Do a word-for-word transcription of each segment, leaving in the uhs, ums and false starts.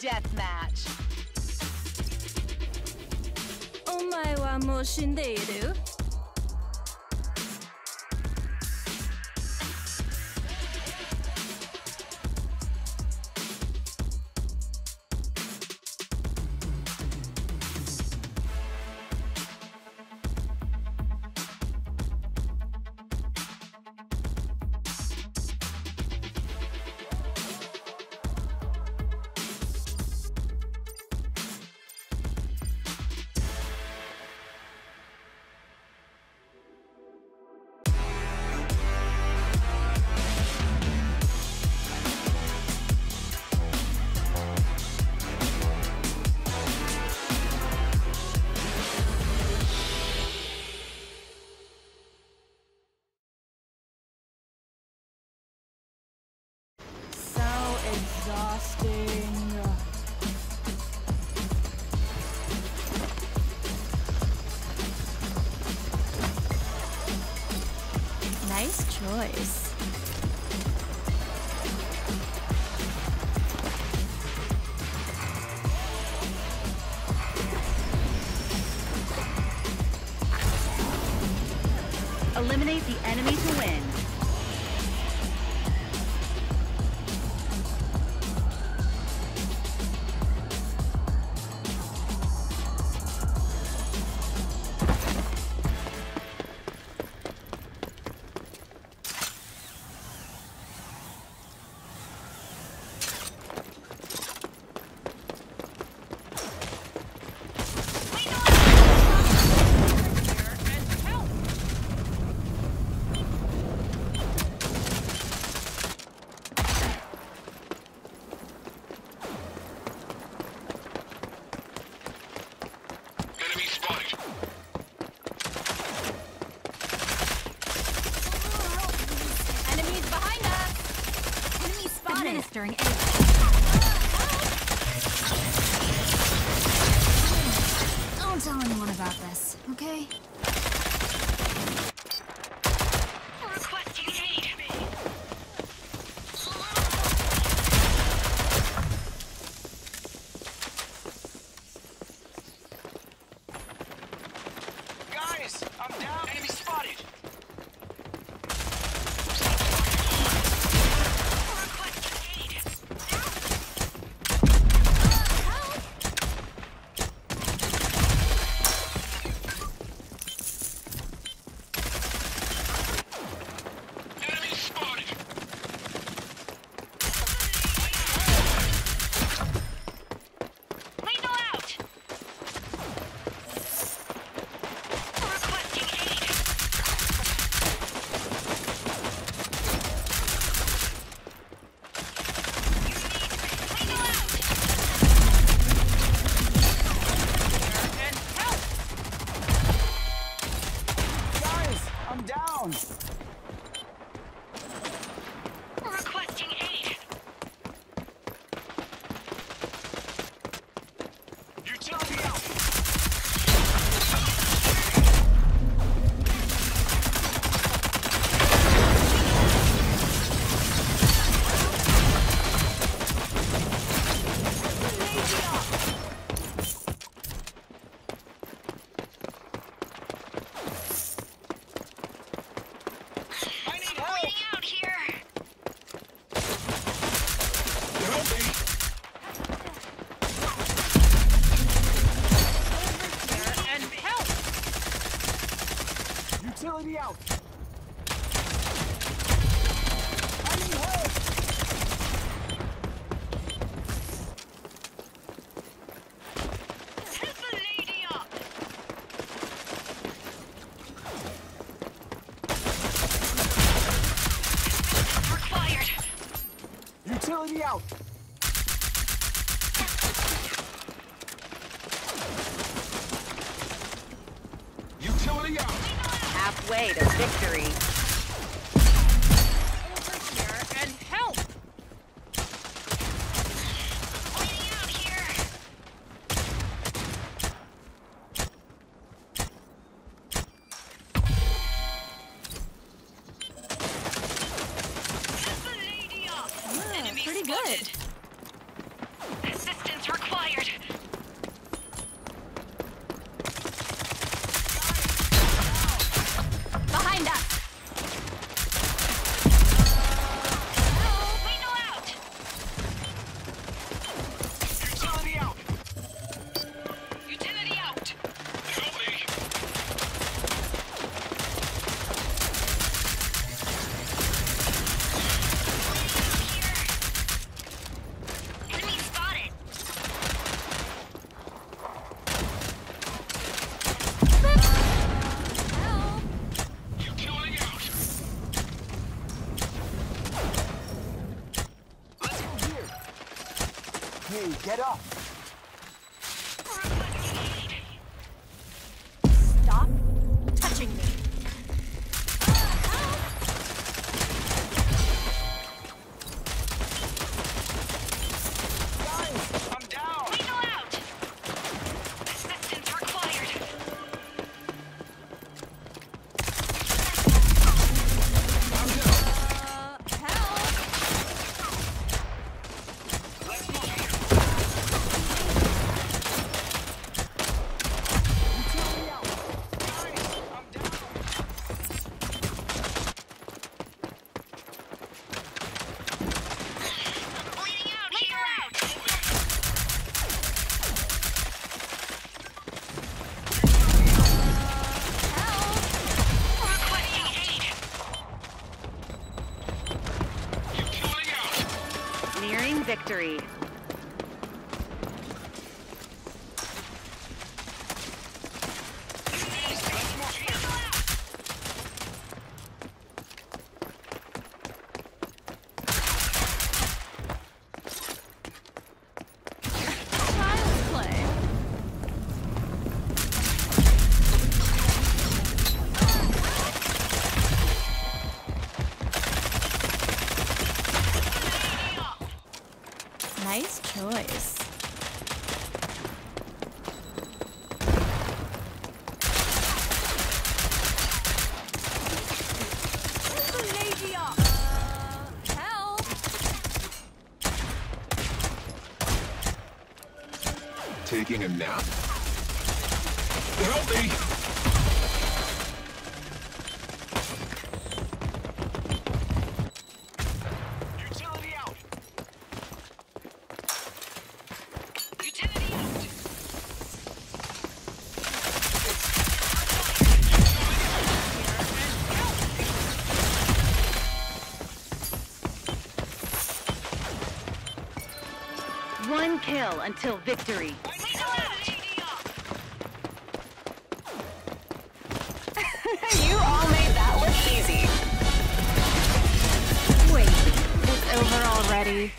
deathmatch. Omae wa mou shinde iru? Nice choice. Eliminate the enemy to win. During don't tell anyone about this, okay? Utility out! I need help! Help the lady up! Required! Utility out! Utility out! Halfway to victory. Over here and help! Waiting out here. Lady up. Pretty good. Assistance. Fired. Behind us. Hello, window out. Utility out. Utility out. You get up. Stop touching me. Uh, help. I'm down. Window out. Assistance required. I'm down. Uh, help. Let's move. Nearing victory. Nice choice. Taking a nap? Help me! One kill until victory. You all made that look easy. Wait, it's over already.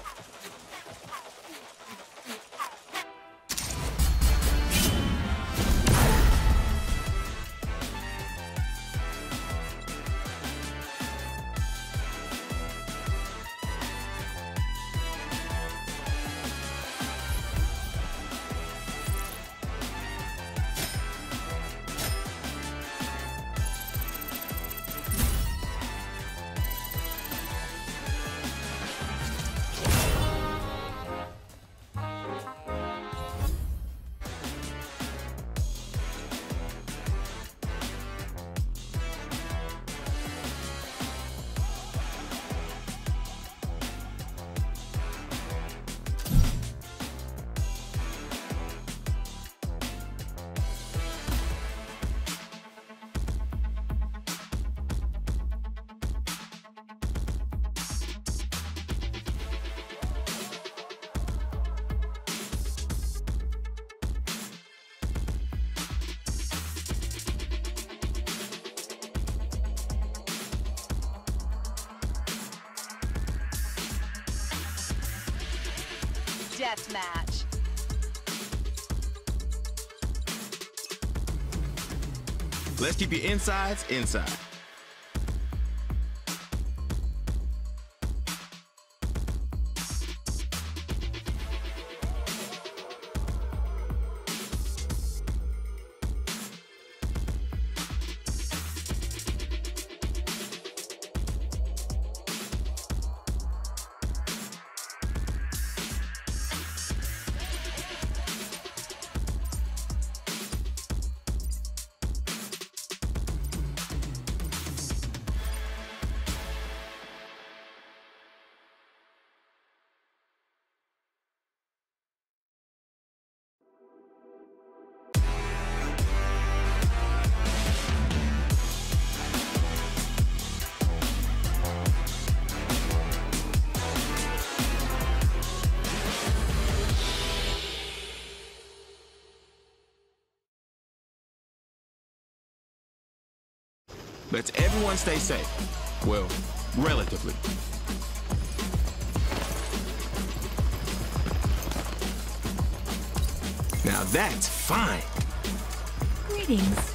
Deathmatch. Let's keep your insides inside. Let's everyone stay safe. Well, relatively. Now that's fine. Greetings.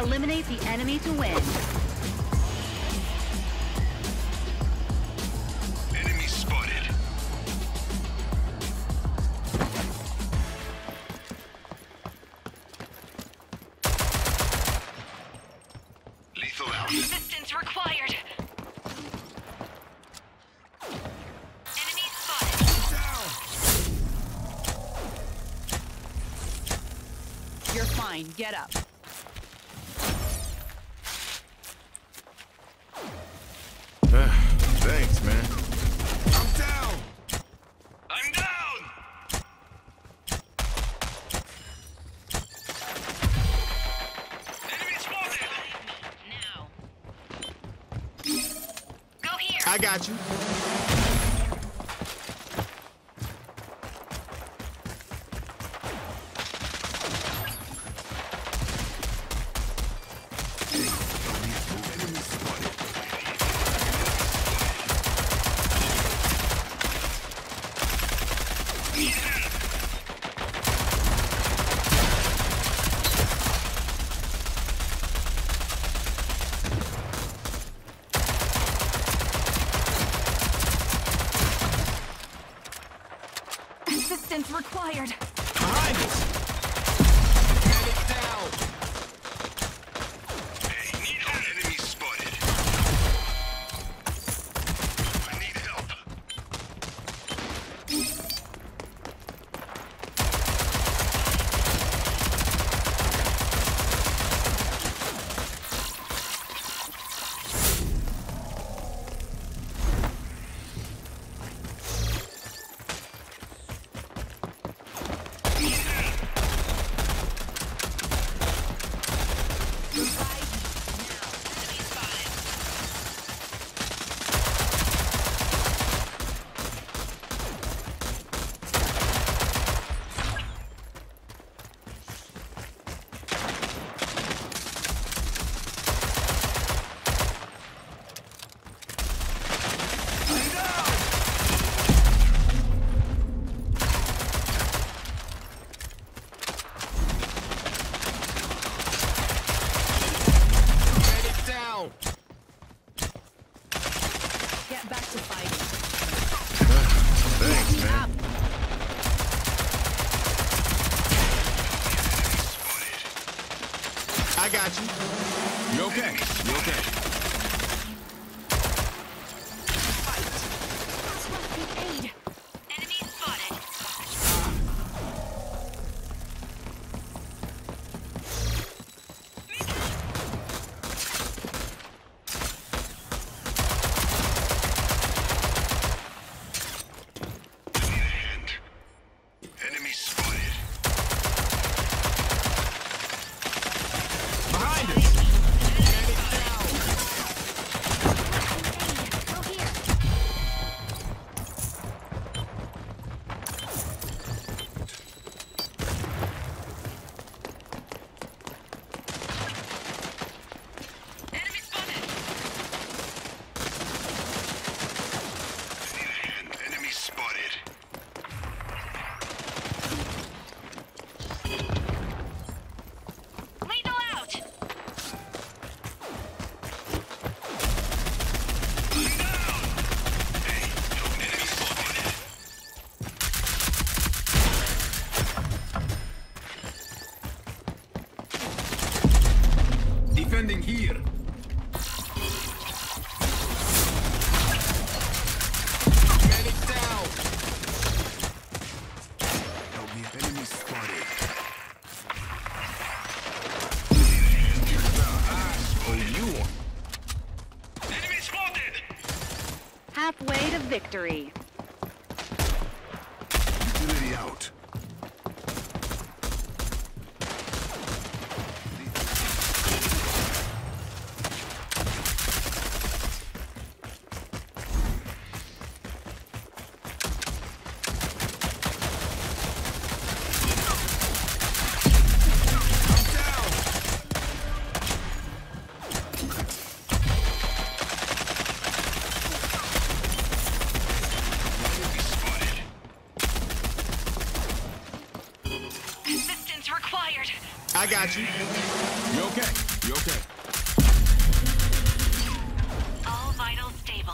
Eliminate the enemy to win. Enemy spotted. Lethal out. Resistance required. Enemy spotted. Down. You're fine. Get up. Thanks, man. I'm down! I'm down! Enemy spotted! Now. Go here! I got you. Assistance required. Behind us. Get it down. Hey, need help. Enemy spotted. I need help. I got you. You okay? You okay? Fight. Aid. Enemy spotted. Give me the hand. Enemy spotted. Defending here. Medic down. Now we have enemies spotted. For you. Enemy spotted. Halfway to victory. Utility out. I got you. You okay? You okay? All vital stable.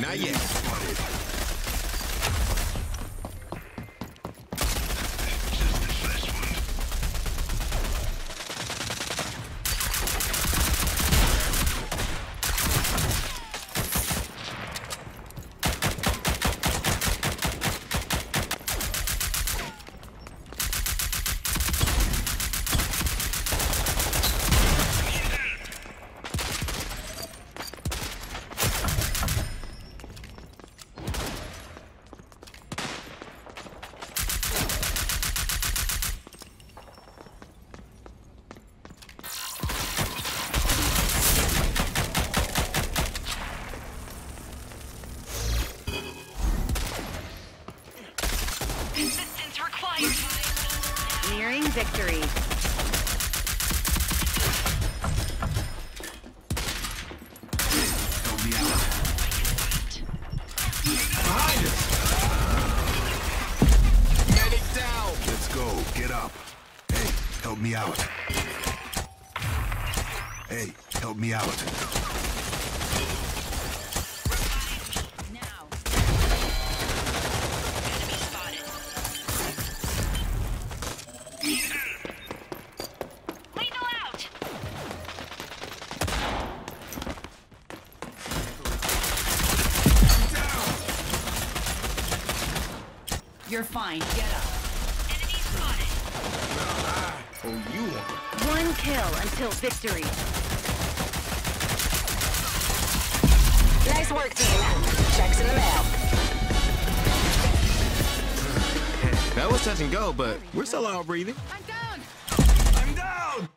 Not yet. Assistance required. Nearing victory. Behind us. Medic down. Let's go. Get up. Hey, help me out. Hey, help me out. You're fine. Get up. Enemy spotted. Oh, you. One kill until victory. Nice work, team. Checks in the mail. That was touch and go, but we're still out breathing. I'm down. I'm down.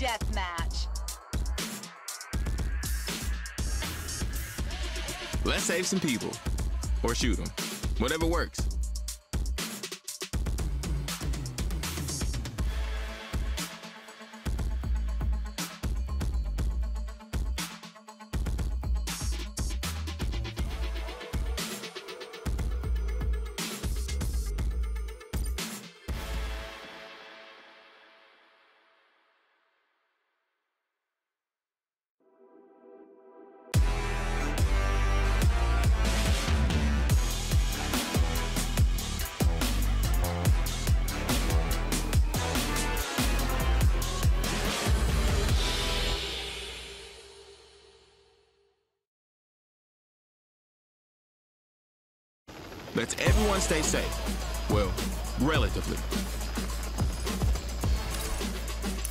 Deathmatch. Let's save some people. Or shoot them. Whatever works. Let's everyone stay safe. Well, relatively.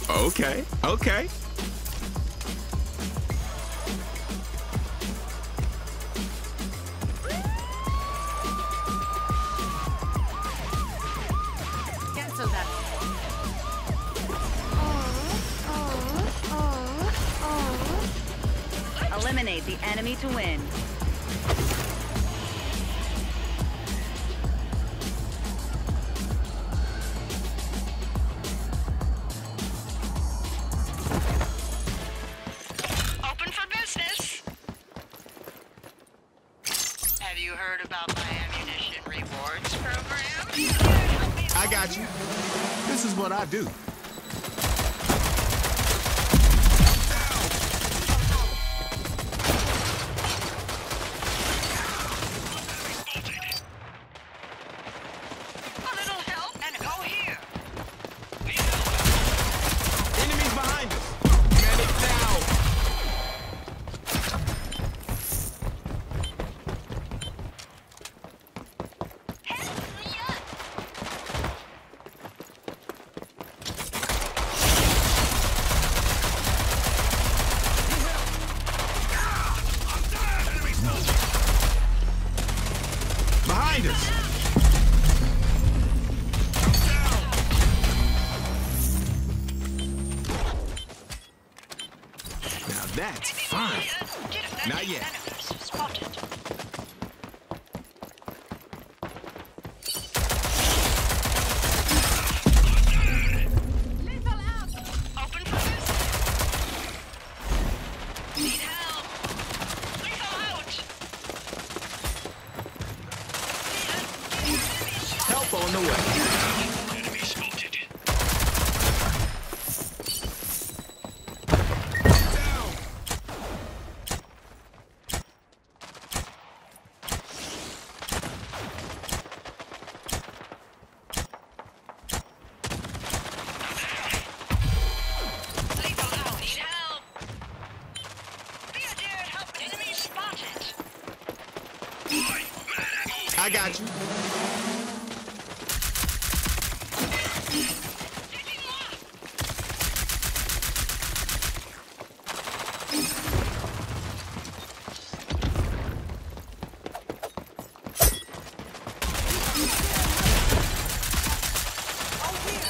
Okay, okay. Eliminate the enemy to win. Open for business. Have you heard about my ammunition rewards program? I got you. This is what I do. That's fine. Not yet. Help on the way. Enemy spotted. Down. Leave them out. Need help. Be a dear and help. Enemy spotted. I got you.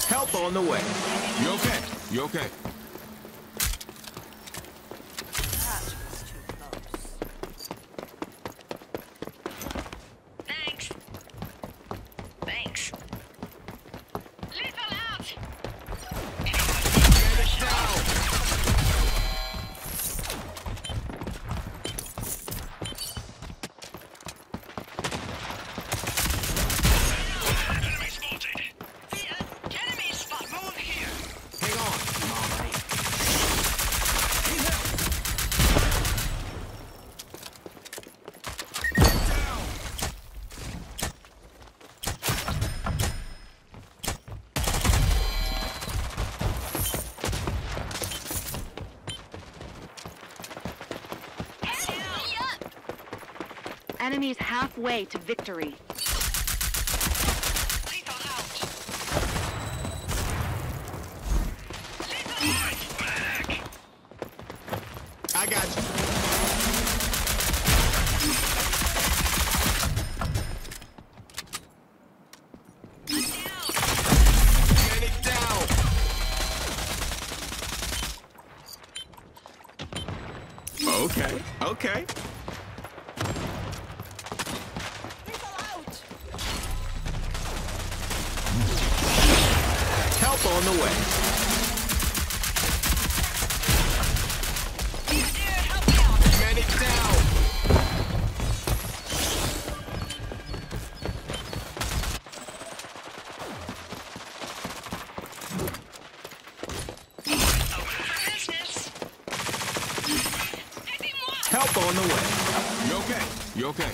Help on the way. You okay? You okay? Enemies halfway to victory. I got you. Down. Down. Okay, okay. Help on the way. Medic down. Help on the way. You okay? You okay?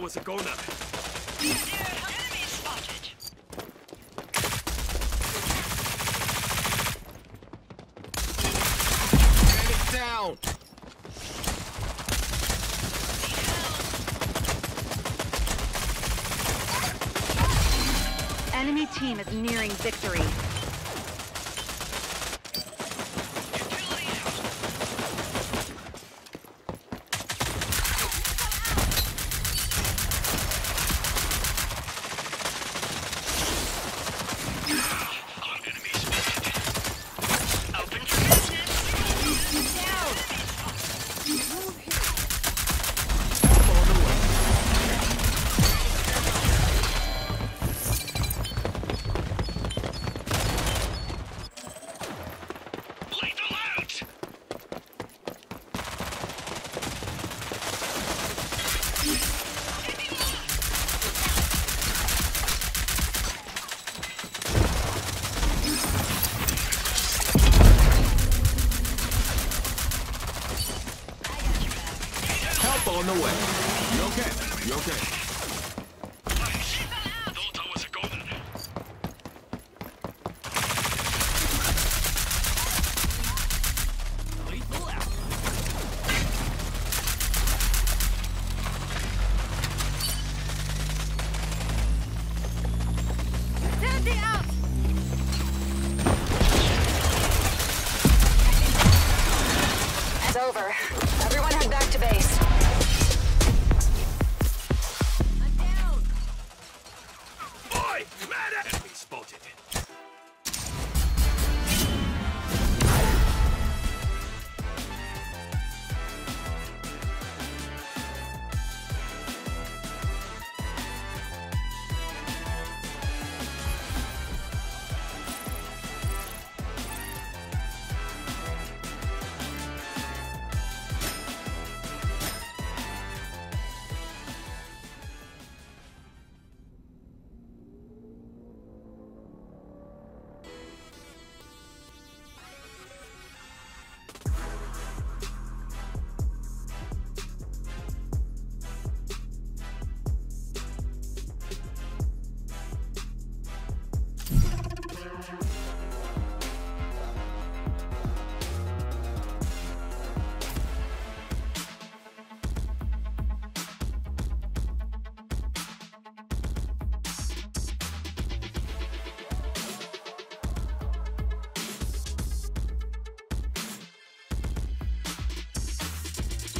hours ago now. Enemy spotted. Get it down. Enemy team is nearing victory. On the way. You okay? You okay? Don't tell us a go then. Lethal out. Standing out. It's over. Everyone head back to base.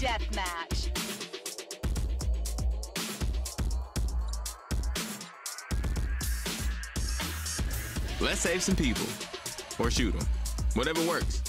Deathmatch. Let's save some people. Or shoot them. Whatever works.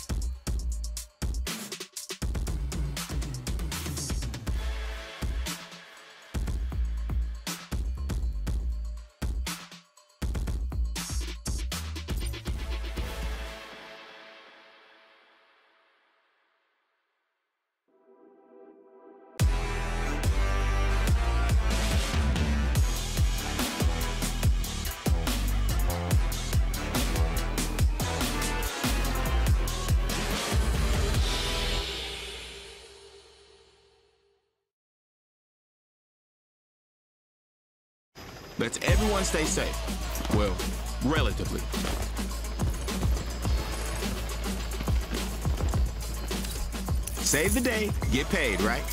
Let's everyone stay safe. Well, relatively. Save the day, get paid, right?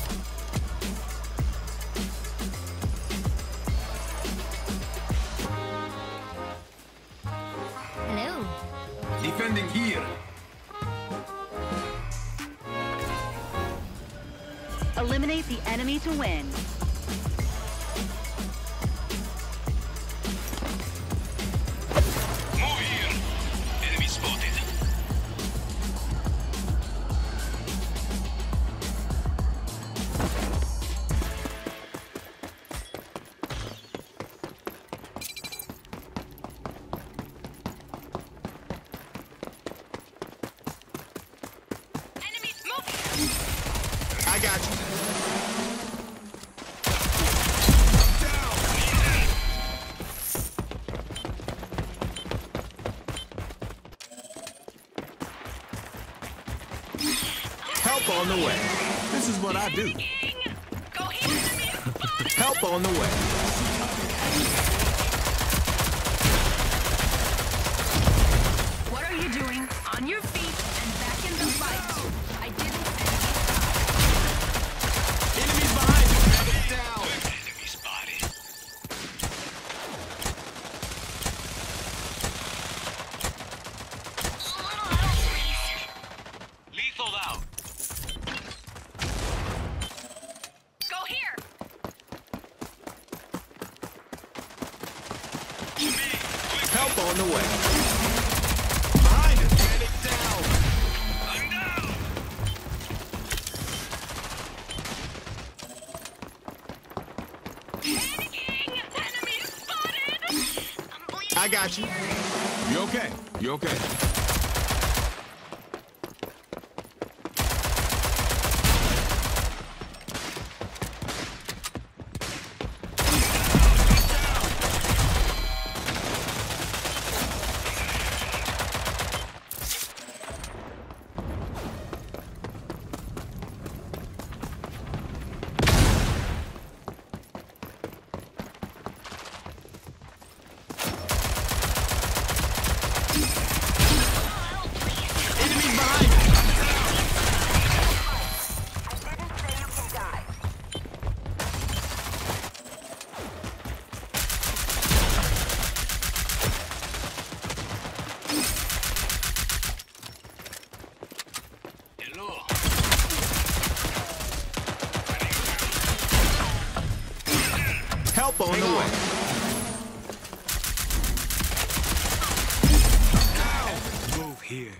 Hello. Defending here. Eliminate the enemy to win. I got you. Help on the way. This is what I do. Go Help on the way. On the way. Behind us, man, it's down. I'm down. Panicking! Enemy spotted! I'm bleeding. I got you. You okay? You okay? Help on the way. Here.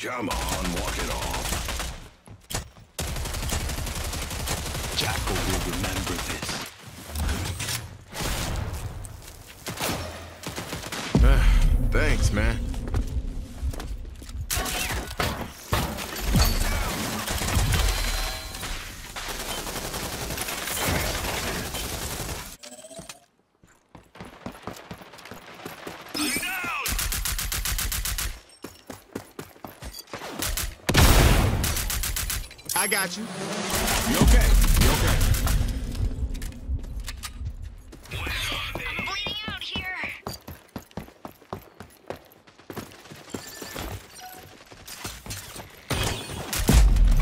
Come on, walk it off. Jackal will remember this. Uh, thanks, man. I got you. You okay? You okay? I'm bleeding out here.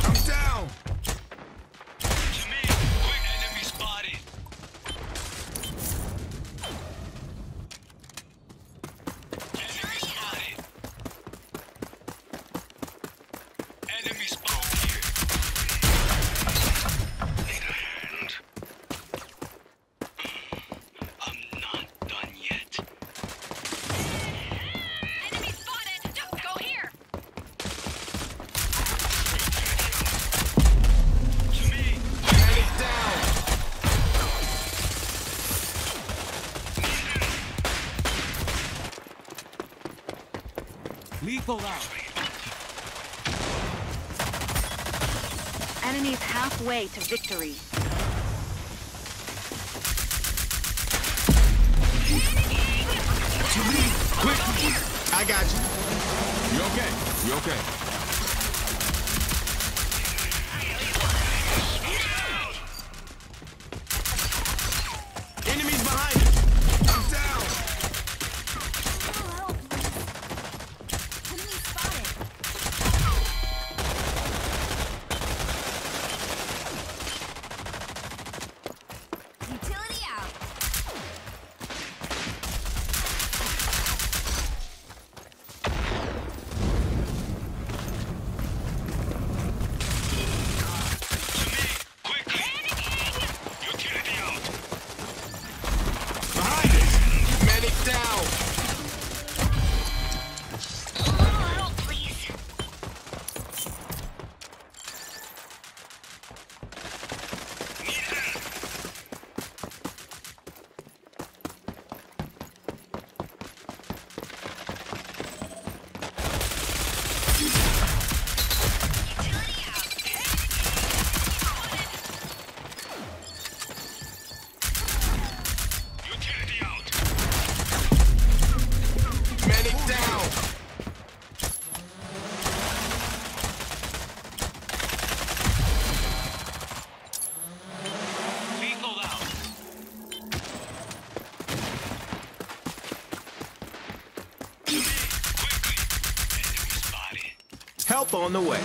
I'm down. To me, quick, enemy spotted. Enemy spotted. Enemy spotted. Lethal out. Enemies halfway to victory. To me, quick! I got you. You okay? You okay? No! Enemies behind us. I'm down. Help on the way.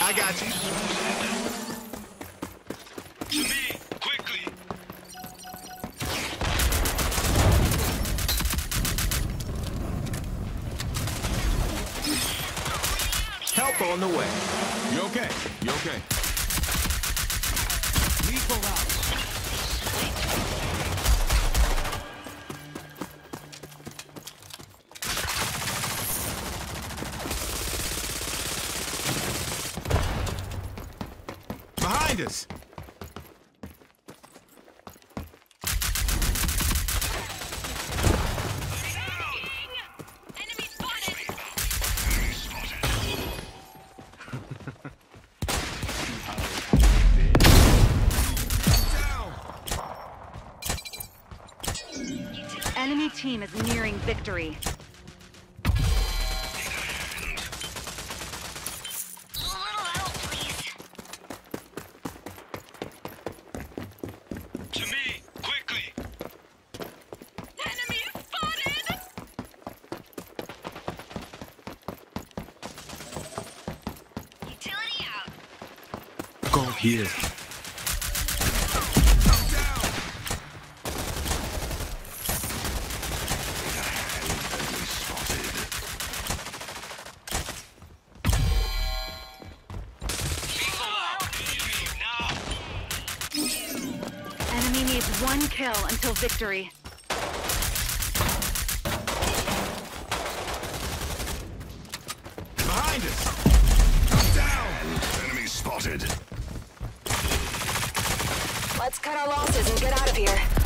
I got you. To me, quickly. Help on the way. You okay? You okay? Lethal out. Behind us. Enemy team is nearing victory. A little help, please. To me, quickly. Enemy spotted. Utility out. Go here. One kill until victory. Behind us! Come down! Enemy spotted. Let's cut our losses and get out of here.